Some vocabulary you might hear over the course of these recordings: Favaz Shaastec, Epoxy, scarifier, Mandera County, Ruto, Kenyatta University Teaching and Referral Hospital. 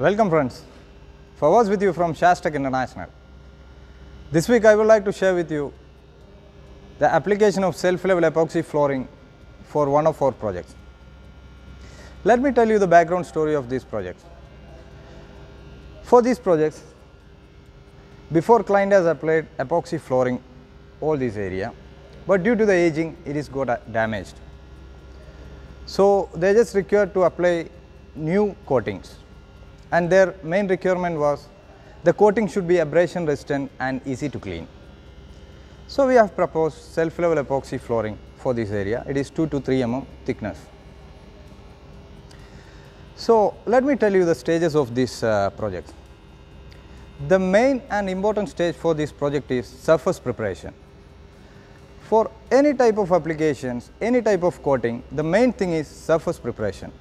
Welcome friends, Favaz with you from Shaastec International. This week I would like to share with you the application of self-level epoxy flooring for one of our projects. Let me tell you the background story of these projects. For these projects, before client has applied epoxy flooring all this area, but due to the aging it is got damaged. So they just required to apply new coatings. And their main requirement was the coating should be abrasion resistant and easy to clean. So we have proposed self-level epoxy flooring for this area. It is 2 to 3 mm thickness. So let me tell you the stages of this project. The main and important stage for this project is surface preparation. For any type of applications, any type of coating, the main thing is surface preparation.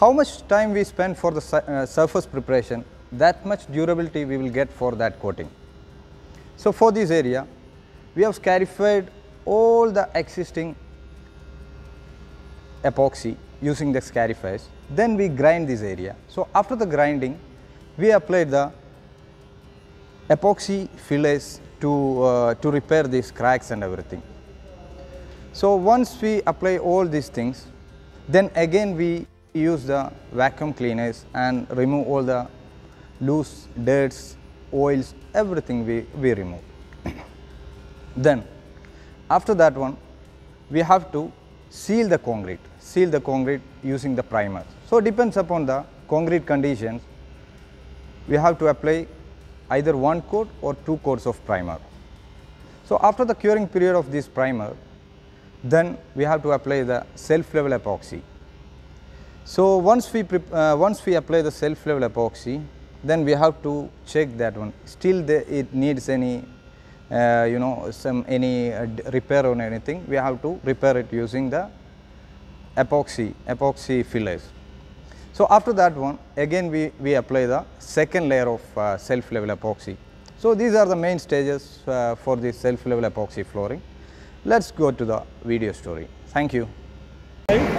How much time we spend for the surface preparation, that much durability we will get for that coating. So for this area, we have scarified all the existing epoxy using the scarifiers. Then we grind this area. So after the grinding, we applied the epoxy fillets to repair these cracks and everything. So once we apply all these things, then again we use the vacuum cleaners and remove all the loose dirts, oils, everything we remove. Then after that one, we have to seal the concrete using the primer. So it depends upon the concrete conditions, we have to apply either one coat or two coats of primer. So after the curing period of this primer, then we have to apply the self-level epoxy. So once we apply the self-level epoxy, then we have to check that one. Still it needs any, repair or anything. We have to repair it using the epoxy fillets. So after that one, again we apply the second layer of self-level epoxy. So these are the main stages for this self-level epoxy flooring. Let's go to the video story. Thank you. Hey.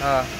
हाँ